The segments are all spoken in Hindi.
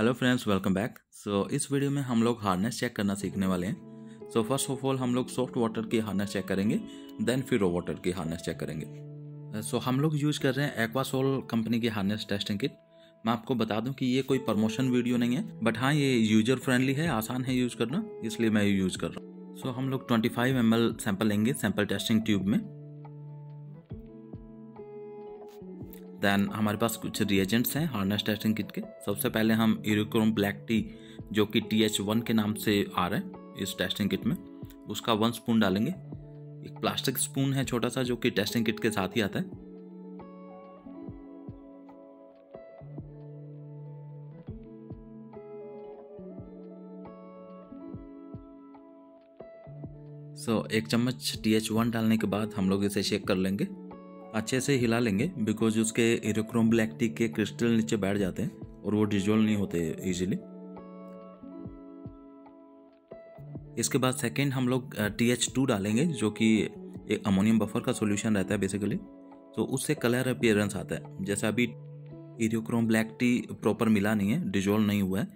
Hello friends, welcome back. So इस वीडियो में हम लोग हार्नेस चेक करना सीखने वाले हैं। सो फर्स्ट ऑफ ऑल हम लोग सॉफ्ट वाटर की हार्नेस चेक करेंगे, देन फिर रो वाटर की हार्नेस चेक करेंगे। सो हम लोग यूज़ कर रहे हैं एक्वासोल कंपनी की हार्नेस टेस्टिंग किट। मैं आपको बता दूं कि ये कोई प्रमोशन वीडियो नहीं है, बट हाँ ये यूजर फ्रेंडली है, आसान है यूज़ करना, इसलिए मैं यूज़ कर रहा हूँ। सो हम लोग 25 ml सैंपल लेंगे सैंपल टेस्टिंग ट्यूब में। दैन हमारे पास कुछ रिएजेंट्स हैं हार्नेस टेस्टिंग किट के। सबसे पहले हम एरियोक्रोम ब्लैक टी, जो कि TH1 के नाम से आ रहा है इस टेस्टिंग किट में, उसका 1 स्पून डालेंगे। एक प्लास्टिक स्पून है छोटा सा जो कि टेस्टिंग किट के साथ ही आता है। सो एक चम्मच TH1 डालने के बाद हम लोग इसे शेक कर लेंगे, अच्छे से हिला लेंगे, बिकॉज उसके एरियोक्रोम ब्लैक टी के क्रिस्टल नीचे बैठ जाते हैं और वो डिजोल्व नहीं होते इजीली। इसके बाद सेकेंड हम लोग TH2 डालेंगे, जो कि एक अमोनियम बफर का सॉल्यूशन रहता है बेसिकली, तो उससे कलर अपीयरेंस आता है। जैसा अभी एरियोक्रोम ब्लैक टी प्रॉपर मिला नहीं है, डिजोल्व नहीं हुआ है,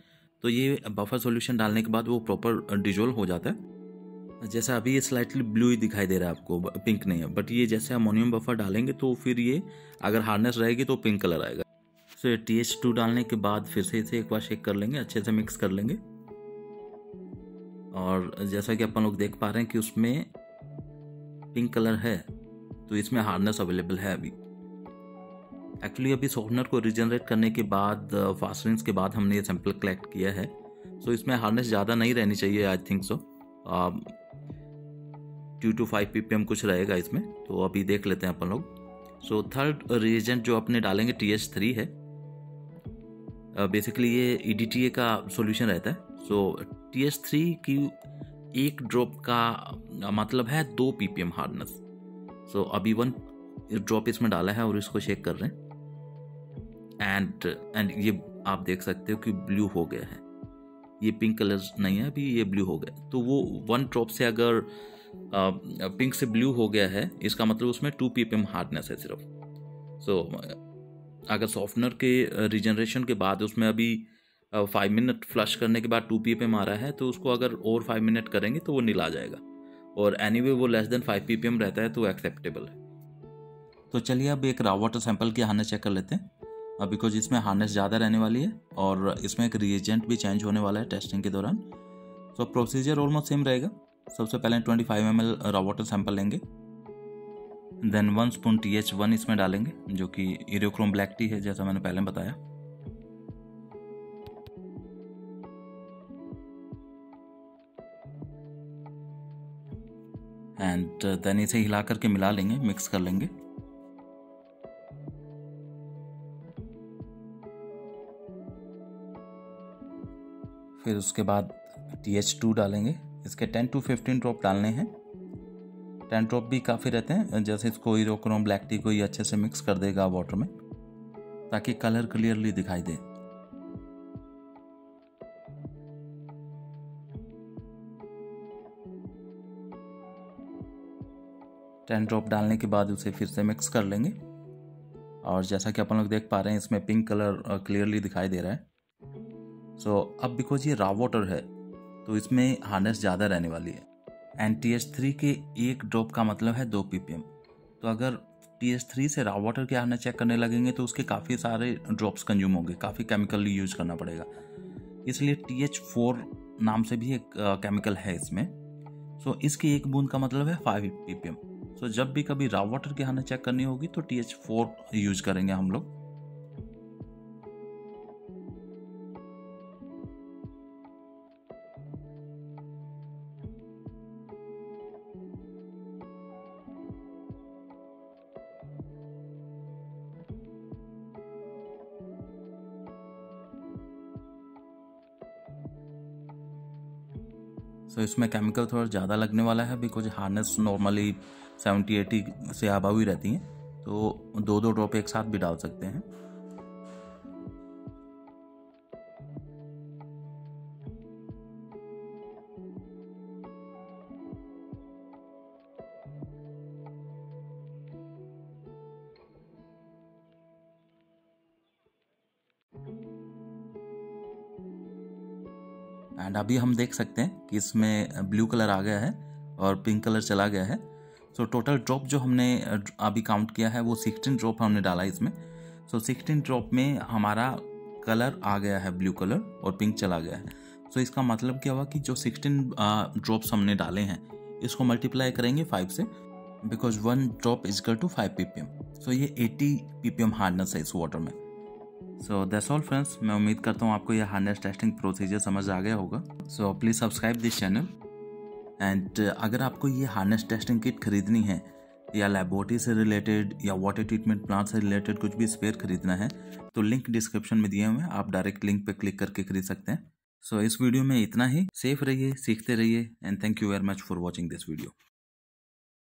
तो ये बफर सॉल्यूशन डालने के बाद वो प्रॉपर डिजोल्व हो जाता है। जैसा अभी ये स्लाइटली ब्लू ही दिखाई दे रहा है आपको, पिंक नहीं है, बट ये जैसे अमोनियम बफर डालेंगे तो फिर ये अगर हार्नेस रहेगी तो पिंक कलर आएगा। सो ये TH2 डालने के बाद फिर से इसे एक बार शेक कर लेंगे, अच्छे से मिक्स कर लेंगे। और जैसा कि अपन लोग देख पा रहे हैं कि उसमें पिंक कलर है, तो इसमें हार्नेस अवेलेबल है अभी। एक्चुअली अभी सॉफ्टनर को रिजनरेट करने के बाद, फास्टनिंग्स के बाद हमने ये सैंपल कलेक्ट किया है, सो इसमें हार्नेस ज़्यादा नहीं रहनी चाहिए। I think so 2 to 5 ppm कुछ रहेगा इसमें, तो अभी देख लेते हैं अपन लोग। सो थर्ड रिएजेंट जो अपने डालेंगे TH3 है। बेसिकली ये EDTA का सॉल्यूशन रहता है। सो TH3 की 1 ड्रॉप का मतलब है 2 ppm हार्डनेस। सो अभी 1 ड्रॉप इसमें डाला है और इसको शेक कर रहे हैं। एंड ये आप देख सकते हो कि ब्लू हो गया है, ये पिंक कलर नहीं है अभी, ये ब्लू हो गया। तो वो 1 ड्रॉप से अगर पिंक से ब्लू हो गया है, इसका मतलब उसमें 2 ppm हार्डनेस है सिर्फ। सो अगर सॉफ्टनर के रिजनरेशन के बाद उसमें अभी 5 मिनट फ्लश करने के बाद 2 ppm आ रहा है, तो उसको अगर और 5 मिनट करेंगे तो वो नीला जाएगा। और एनीवे वो लेस देन 5 ppm रहता है, तो एक्सेप्टेबल है। तो चलिए अब एक रॉ वाटर सैंपल की हार्नेस चेक कर लेते हैं, बिकॉज इसमें हार्नेस ज़्यादा रहने वाली है और इसमें एक रिएजेंट भी चेंज होने वाला है टेस्टिंग के दौरान। सो प्रोसीजर ऑलमोस्ट सेम रहेगा। सबसे पहले 25 ml रॉ वाटर सैंपल लेंगे, देन 1 स्पून TH1 इसमें डालेंगे, जो कि एरियोक्रोम ब्लैक टी है, जैसा मैंने पहले बताया। एंड देन इसे हिला करके मिला लेंगे, मिक्स कर लेंगे। फिर उसके बाद TH2 डालेंगे। इसके 10 टू 15 ड्रॉप डालने हैं, 10 ड्रॉप भी काफ़ी रहते हैं। जैसे इसको एरियोक्रोम ब्लैक टी को ये अच्छे से मिक्स कर देगा वाटर में, ताकि कलर क्लियरली दिखाई दे। टेन ड्रॉप डालने के बाद उसे फिर से मिक्स कर लेंगे। और जैसा कि अपन लोग देख पा रहे हैं, इसमें पिंक कलर क्लियरली दिखाई दे रहा है। सो अब बिकॉज ये रॉ वाटर है, तो इसमें हार्नेस ज़्यादा रहने वाली है। एंड TH3 के 1 ड्रॉप का मतलब है 2 ppm। तो अगर TH3 से रॉ वाटर की हार्नेस चेक करने लगेंगे तो उसके काफ़ी सारे ड्रॉप्स कंज्यूम होंगे, काफ़ी केमिकल यूज करना पड़ेगा। इसलिए TH4 नाम से भी एक केमिकल है इसमें। सो इसकी 1 बूंद का मतलब है 5 ppm। सो जब भी कभी रॉ वाटर की हार्नेस चेक करनी होगी तो TH4 यूज करेंगे हम लोग। सो इसमें केमिकल थोड़ा ज़्यादा लगने वाला है, बिकॉज हार्नेस नॉर्मली 70-80 से अबव ही रहती हैं, तो 2-2 ड्रॉप एक साथ भी डाल सकते हैं। एंड अभी हम देख सकते हैं कि इसमें ब्लू कलर आ गया है और पिंक कलर चला गया है। सो टोटल ड्रॉप जो हमने अभी काउंट किया है वो 16 ड्रॉप हमने डाला इसमें। सो 16 ड्रॉप में हमारा कलर आ गया है ब्लू कलर और पिंक चला गया है। सो इसका मतलब क्या हुआ कि जो 16 ड्रॉप्स हमने डाले हैं इसको मल्टीप्लाई करेंगे 5 से, because 1 drop is equal to 5 ppm। So ये 80 ppm हार्डनेस है इस वाटर में। सो दैट्स ऑल फ्रेंड्स, मैं उम्मीद करता हूँ आपको यह हार्डनेस टेस्टिंग प्रोसीजर समझ आ गया होगा। So please subscribe this channel and अगर आपको ये हार्डनेस टेस्टिंग किट खरीदनी है या लेबोरेटरी से रिलेटेड या वाटर ट्रीटमेंट प्लांट से रिलेटेड कुछ भी स्पेयर खरीदना है तो लिंक डिस्क्रिप्शन में दिए हुए हैं, आप डायरेक्ट लिंक पे क्लिक करके खरीद सकते हैं। सो इस वीडियो में इतना ही। सेफ रहिए, सीखते रहिए and thank you very much for watching this video.